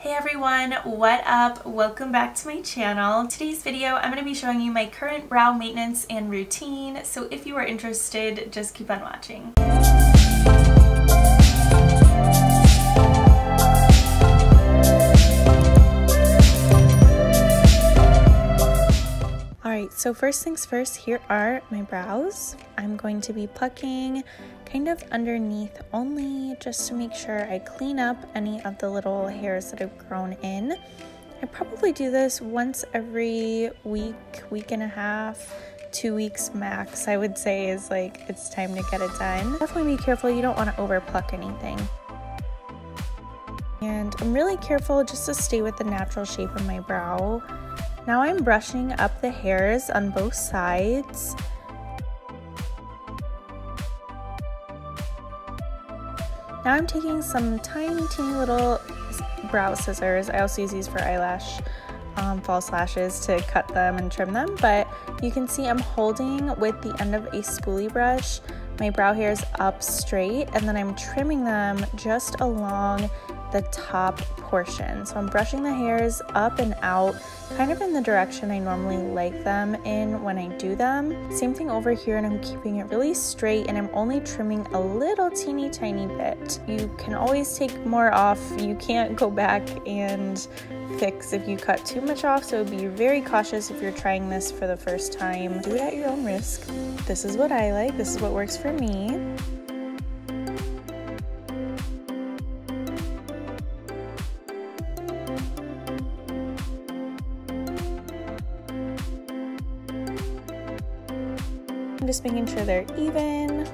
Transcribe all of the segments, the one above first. Hey everyone, what up? Welcome back to my channel. Today's video, I'm going to be showing you my current brow maintenance and routine, so if you are interested, just keep on watching. Alright, so first things first, here are my brows. I'm going to be plucking kind of underneath only, just to make sure I clean up any of the little hairs that have grown in. I probably do this once every week, week and a half, 2 weeks max, I would say, is like, it's time to get it done. Definitely be careful, you don't want to over pluck anything. And I'm really careful just to stay with the natural shape of my brow. Now I'm brushing up the hairs on both sides. Now I'm taking some tiny, teeny little brow scissors. I also use these for eyelash false lashes to cut them and trim them, but you can see I'm holding with the end of a spoolie brush my brow hairs up straight, and then I'm trimming them just along the top portion. So I'm brushing the hairs up and out, kind of in the direction I normally like them in when I do them. Same thing over here, and I'm keeping it really straight, and I'm only trimming a little teeny tiny bit. You can always take more off. You can't go back and fix if you cut too much off, so be very cautious if you're trying this for the first time. Do it at your own risk. This is what I like. This is what works for me. Just making sure they're even,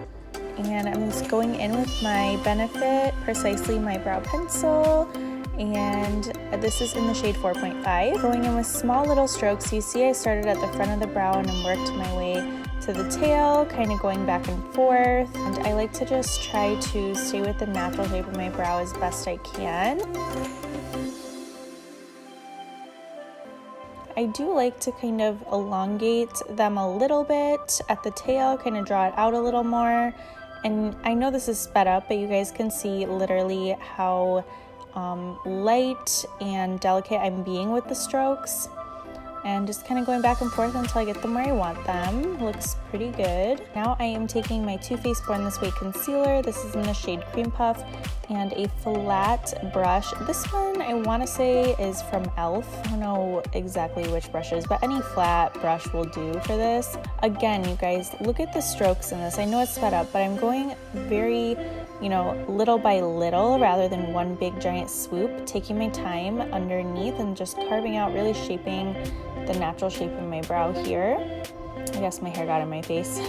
and I'm just going in with my Benefit Precisely My Brow Pencil, and this is in the shade 4.5. Going in with small little strokes. You see I started at the front of the brow and I worked my way to the tail, kind of going back and forth, and I like to just try to stay with the natural shape of my brow as best I can. I do like to kind of elongate them a little bit at the tail, kind of draw it out a little more. And I know this is sped up, but you guys can see literally how light and delicate I'm being with the strokes. And just kind of going back and forth until I get them where I want them. Looks pretty good. Now I am taking my Too Faced Born This Way concealer. This is in the shade Cream Puff, and a flat brush. This one I want to say is from e.l.f. I don't know exactly which brushes, but any flat brush will do for this. Again, you guys, look at the strokes in this. I know it's sped up, but I'm going very, you know, little by little rather than one big giant swoop, taking my time underneath and just carving out, really shaping the natural shape of my brow here. I guess my hair got in my face.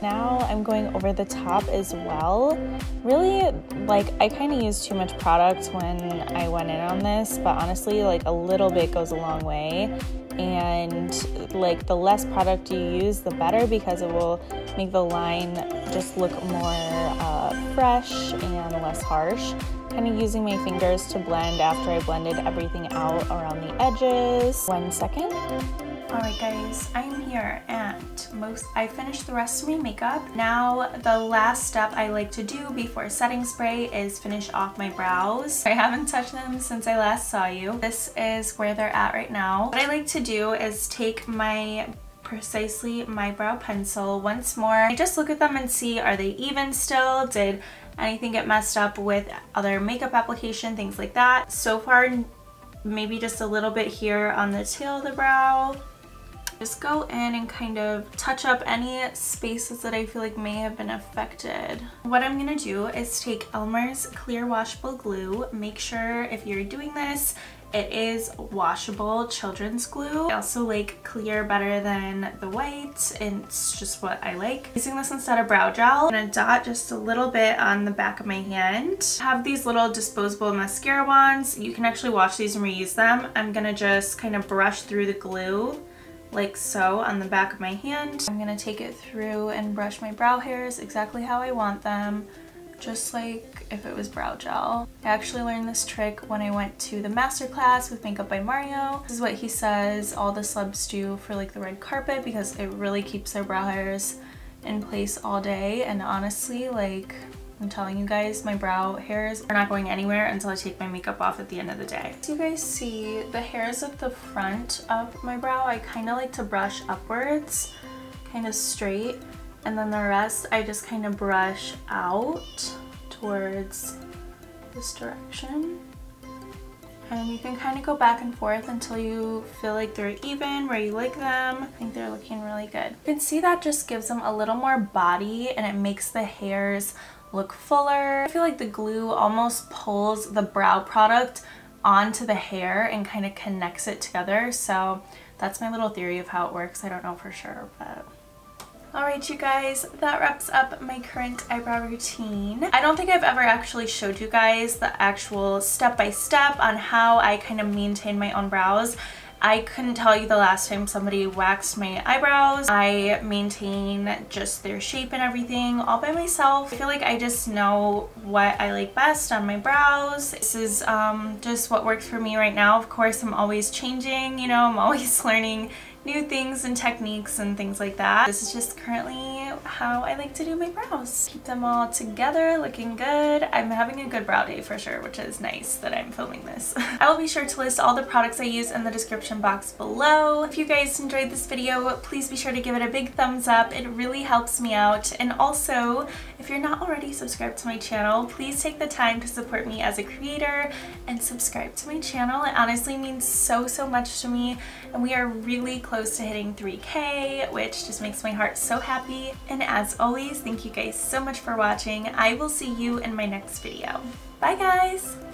Now I'm going over the top as well. Really, like, I kind of used too much product when I went in on this, but honestly, like, a little bit goes a long way. And like, the less product you use, the better, because it will make the line just look more fresh and less harsh. Kind of using my fingers to blend after I blended everything out around the edges. 1 second. Alright guys, I'm here and I finished the rest of my makeup. Now the last step I like to do before setting spray is finish off my brows. I haven't touched them since I last saw you. This is where they're at right now. What I like to do is take my Precisely My Brow Pencil once more. I just look at them and see, are they even still? Did anything get messed up with other makeup application, things like that? So far, maybe just a little bit here on the tail of the brow. Just go in and kind of touch up any spaces that I feel like may have been affected. What I'm gonna do is take Elmer's clear washable glue. Make sure if you're doing this, it is washable children's glue. I also like clear better than the white, and it's just what I like. Using this instead of brow gel, I'm gonna dot just a little bit on the back of my hand. I have these little disposable mascara wands. You can actually wash these and reuse them. I'm gonna just kind of brush through the glue like so on the back of my hand. I'm gonna take it through and brush my brow hairs exactly how I want them, just like if it was brow gel. I actually learned this trick when I went to the masterclass with Makeup by Mario. This is what he says all the celebs do for like the red carpet, because it really keeps their brow hairs in place all day, and honestly, like, I'm telling you guys, my brow hairs are not going anywhere until I take my makeup off at the end of the day. So you guys see the hairs at the front of my brow, I kind of like to brush upwards, kind of straight, and then the rest I just kind of brush out towards this direction. And you can kind of go back and forth until you feel like they're even, where you like them. I think they're looking really good. You can see that just gives them a little more body and it makes the hairs look fuller. I feel like the glue almost pulls the brow product onto the hair and kind of connects it together. So that's my little theory of how it works. I don't know for sure, but... Alright you guys, that wraps up my current eyebrow routine. I don't think I've ever actually showed you guys the actual step-by-step on how I kind of maintain my own brows. I couldn't tell you the last time somebody waxed my eyebrows. I maintain just their shape and everything all by myself. I feel like I just know what I like best on my brows. This is just what works for me right now. Of course, I'm always changing, you know, I'm always learning new things and techniques and things like that. This is just currently how I like to do my brows. Keep them all together, looking good. I'm having a good brow day for sure, which is nice that I'm filming this. I will be sure to list all the products I use in the description box below. If you guys enjoyed this video, please be sure to give it a big thumbs up. It really helps me out. And also, if you're not already subscribed to my channel, please take the time to support me as a creator and subscribe to my channel. It honestly means so, so much to me. And we are really close to hitting 3K, which just makes my heart so happy. And as always, thank you guys so much for watching. I will see you in my next video. Bye guys!